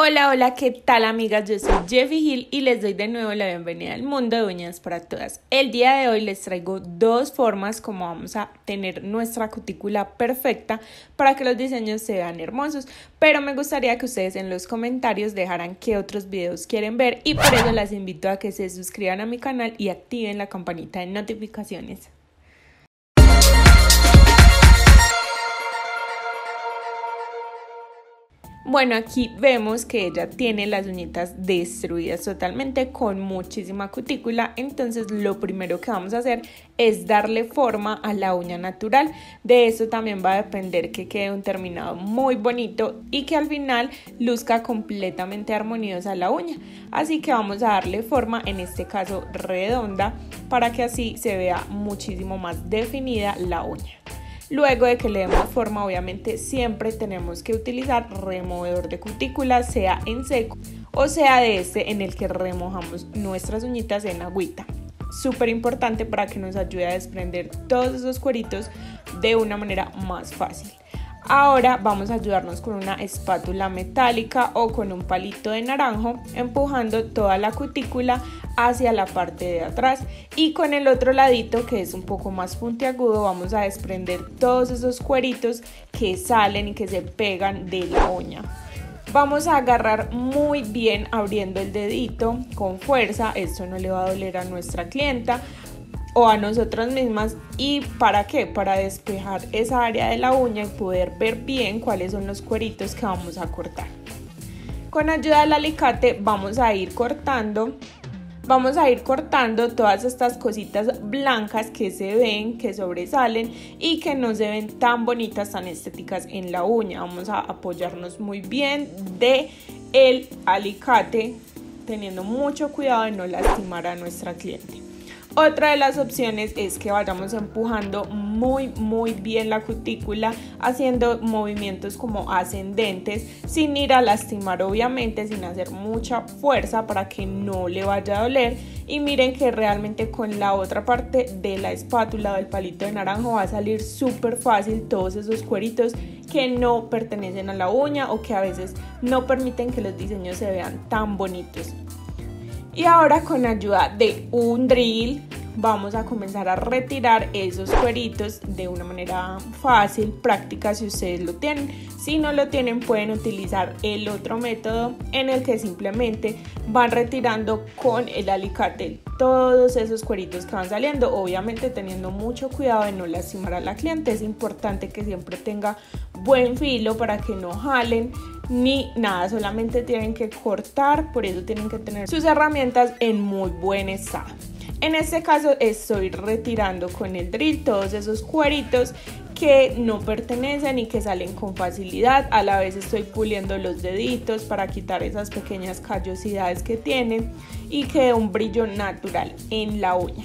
Hola, hola, ¿qué tal, amigas? Yo soy Jefy Gil y les doy de nuevo la bienvenida al mundo de Uñas para Todas. El día de hoy les traigo dos formas como vamos a tener nuestra cutícula perfecta para que los diseños sean hermosos, pero me gustaría que ustedes en los comentarios dejaran qué otros videos quieren ver y por eso las invito a que se suscriban a mi canal y activen la campanita de notificaciones. Bueno, aquí vemos que ella tiene las uñitas destruidas totalmente con muchísima cutícula, entonces lo primero que vamos a hacer es darle forma a la uña natural. De eso también va a depender que quede un terminado muy bonito y que al final luzca completamente armoniosa la uña. Así que vamos a darle forma, en este caso redonda, para que así se vea muchísimo más definida la uña. Luego de que le demos forma, obviamente siempre tenemos que utilizar removedor de cutícula, sea en seco o sea de este en el que remojamos nuestras uñitas en agüita. Súper importante para que nos ayude a desprender todos esos cueritos de una manera más fácil. Ahora vamos a ayudarnos con una espátula metálica o con un palito de naranjo, empujando toda la cutícula hacia la parte de atrás, y con el otro ladito, que es un poco más puntiagudo, vamos a desprender todos esos cueritos que salen y que se pegan de la uña. Vamos a agarrar muy bien abriendo el dedito con fuerza, esto no le va a doler a nuestra clienta o a nosotras mismas. ¿Y para qué? Para despejar esa área de la uña y poder ver bien cuáles son los cueritos que vamos a cortar. Con ayuda del alicate vamos a ir cortando todas estas cositas blancas que se ven, que sobresalen y que no se ven tan bonitas, tan estéticas en la uña. Vamos a apoyarnos muy bien del alicate, teniendo mucho cuidado de no lastimar a nuestra cliente. Otra de las opciones es que vayamos empujando muy bien la cutícula, haciendo movimientos como ascendentes, sin ir a lastimar obviamente, sin hacer mucha fuerza para que no le vaya a doler. Y miren que realmente con la otra parte de la espátula o del palito de naranjo va a salir súper fácil todos esos cueritos que no pertenecen a la uña o que a veces no permiten que los diseños se vean tan bonitos. Y ahora, con ayuda de un drill, vamos a comenzar a retirar esos cueritos de una manera fácil, práctica, si ustedes lo tienen. Si no lo tienen, pueden utilizar el otro método en el que simplemente van retirando con el alicate todos esos cueritos que van saliendo, obviamente teniendo mucho cuidado de no lastimar a la cliente. Es importante que siempre tenga buen filo para que no jalen ni nada, solamente tienen que cortar, por eso tienen que tener sus herramientas en muy buen estado. En este caso estoy retirando con el drill todos esos cueritos que no pertenecen y que salen con facilidad. A la vez estoy puliendo los deditos para quitar esas pequeñas callosidades que tienen y que dé un brillo natural en la uña.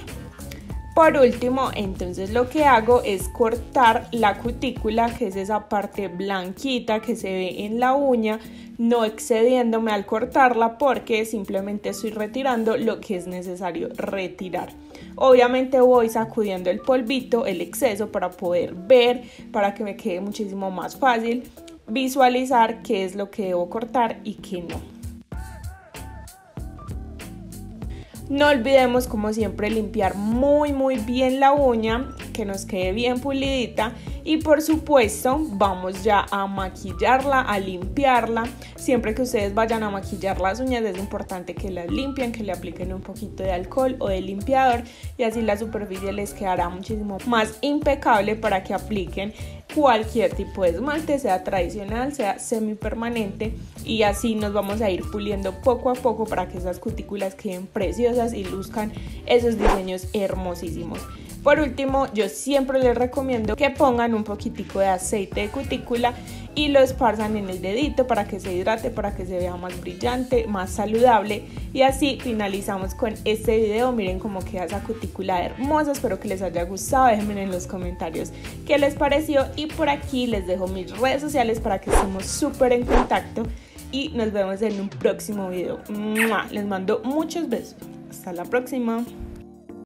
Por último, entonces lo que hago es cortar la cutícula, que es esa parte blanquita que se ve en la uña, no excediéndome al cortarla porque simplemente estoy retirando lo que es necesario retirar. Obviamente voy sacudiendo el polvito, el exceso, para poder ver, para que me quede muchísimo más fácil visualizar qué es lo que debo cortar y qué no. No olvidemos, como siempre, limpiar muy bien la uña, que nos quede bien pulidita, y por supuesto vamos ya a maquillarla, a limpiarla. Siempre que ustedes vayan a maquillar las uñas es importante que las limpien, que le apliquen un poquito de alcohol o de limpiador, y así la superficie les quedará muchísimo más impecable para que apliquen cualquier tipo de esmalte, sea tradicional, sea semipermanente, y así nos vamos a ir puliendo poco a poco para que esas cutículas queden preciosas y luzcan esos diseños hermosísimos. Por último, yo siempre les recomiendo que pongan un poquitico de aceite de cutícula y lo esparzan en el dedito para que se hidrate, para que se vea más brillante, más saludable. Y así finalizamos con este video. Miren cómo queda esa cutícula hermosa. Espero que les haya gustado. Déjenme en los comentarios qué les pareció, y por aquí les dejo mis redes sociales para que estemos súper en contacto y nos vemos en un próximo video. Les mando muchos besos. Hasta la próxima.